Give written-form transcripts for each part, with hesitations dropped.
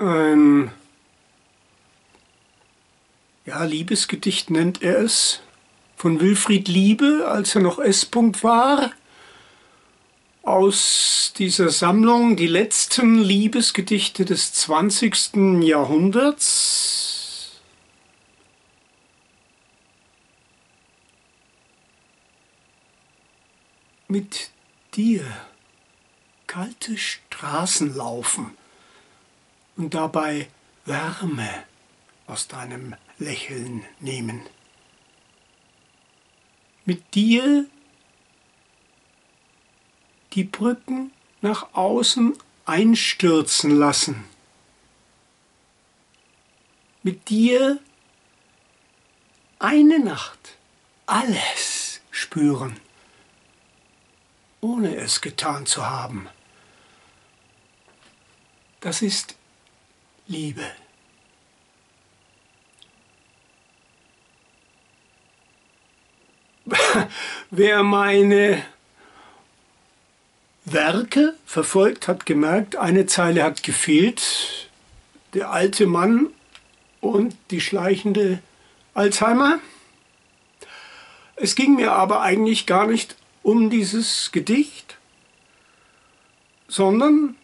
ein Liebesgedicht nennt er es, von Willfried Liebe, als er noch S-Punkt war, aus dieser Sammlung die letzten Liebesgedichte des 20. Jahrhunderts. Mit dir kalte Straßen laufen und dabei Wärme aus deinem Lächeln nehmen. Mit dir die Brücken nach außen einstürzen lassen. Mit dir eine Nacht alles spüren, ohne es getan zu haben. Das ist Liebe. Wer meine Werke verfolgt, hat gemerkt, eine Zeile hat gefehlt. Der alte Mann und die schleichende Alzheimer. Es ging mir aber eigentlich gar nicht um dieses Gedicht, sondern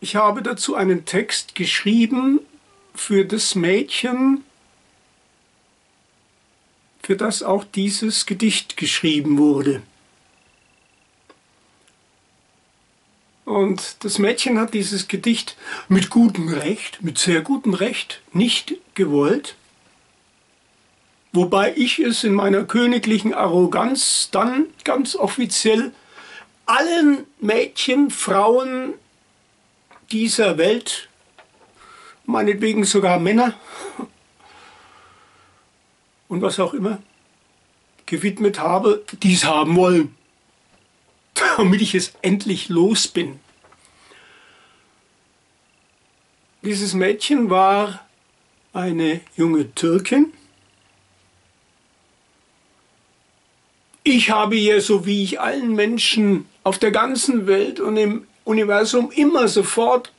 ich habe dazu einen Text geschrieben für das Mädchen, für das auch dieses Gedicht geschrieben wurde. Und das Mädchen hat dieses Gedicht mit gutem Recht, mit sehr gutem Recht, nicht gewollt. Wobei ich es in meiner königlichen Arroganz dann ganz offiziell allen Mädchen, Frauen dieser Welt, meinetwegen sogar Männer und was auch immer, gewidmet habe, die es haben wollen, damit ich es endlich los bin. Dieses Mädchen war eine junge Türkin. Ich habe ihr, so wie ich allen Menschen auf der ganzen Welt und im Universum immer sofort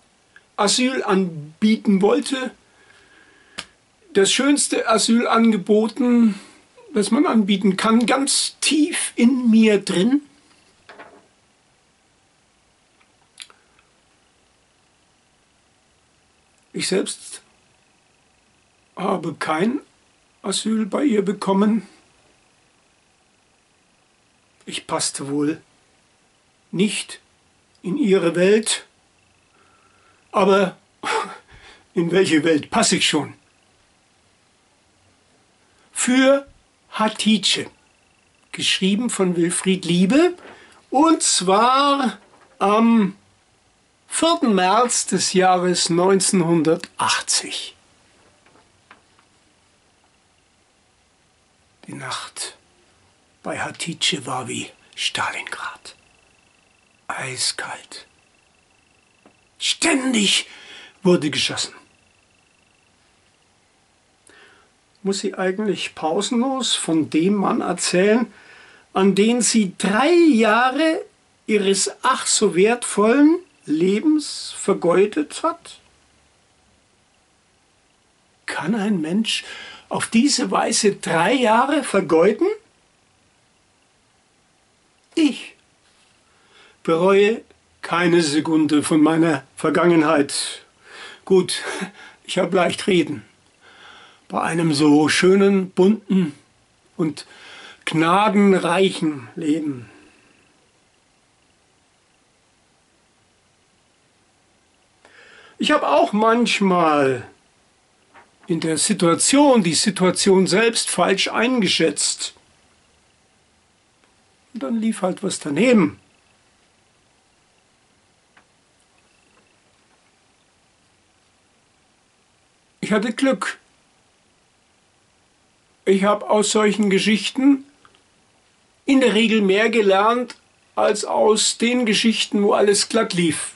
Asyl anbieten wollte, das schönste Asyl angeboten, das man anbieten kann, ganz tief in mir drin. Ich selbst habe kein Asyl bei ihr bekommen. Ich passte wohl nicht in ihre Welt, aber in welche Welt passe ich schon? Für Hatice, geschrieben von Willfried Liebe, und zwar am 4. März des Jahres 1980. Die Nacht bei Hatice war wie Stalingrad. Eiskalt. Ständig wurde geschossen. Muss sie eigentlich pausenlos von dem Mann erzählen, an den sie 3 Jahre ihres ach so wertvollen Lebens vergeudet hat? Kann ein Mensch auf diese Weise 3 Jahre vergeuden? Ich bereue keine Sekunde von meiner Vergangenheit. Gut, ich habe leicht reden. Bei einem so schönen, bunten und gnadenreichen Leben. Ich habe auch manchmal in der Situation, die Situation selbst falsch eingeschätzt. Und dann lief halt was daneben. Ich hatte Glück. Ich habe aus solchen Geschichten in der Regel mehr gelernt, als aus den Geschichten, wo alles glatt lief.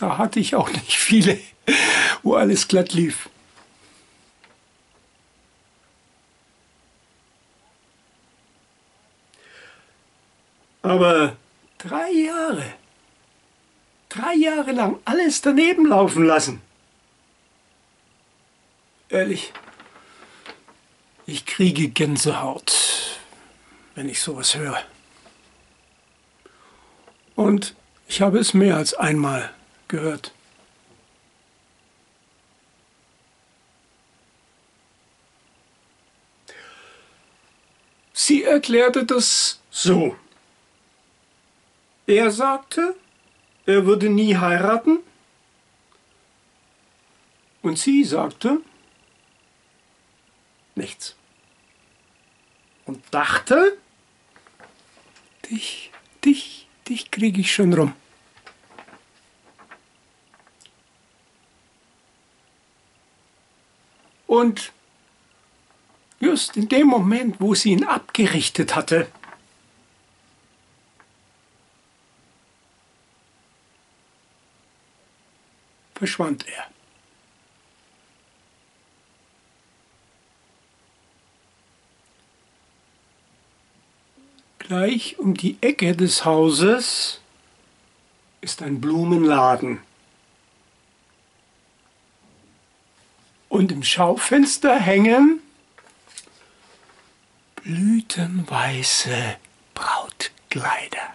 Da hatte ich auch nicht viele, wo alles glatt lief. Aber 3 Jahre lang alles daneben laufen lassen. Ehrlich, ich kriege Gänsehaut, wenn ich sowas höre. Und ich habe es mehr als einmal gehört. Sie erklärte das so. Er sagte, er würde nie heiraten. Und sie sagte nichts. Und dachte, dich kriege ich schon rum. Und just in dem Moment, wo sie ihn abgerichtet hatte, verschwand er. Gleich um die Ecke des Hauses ist ein Blumenladen. Und im Schaufenster hängen blütenweiße Brautkleider.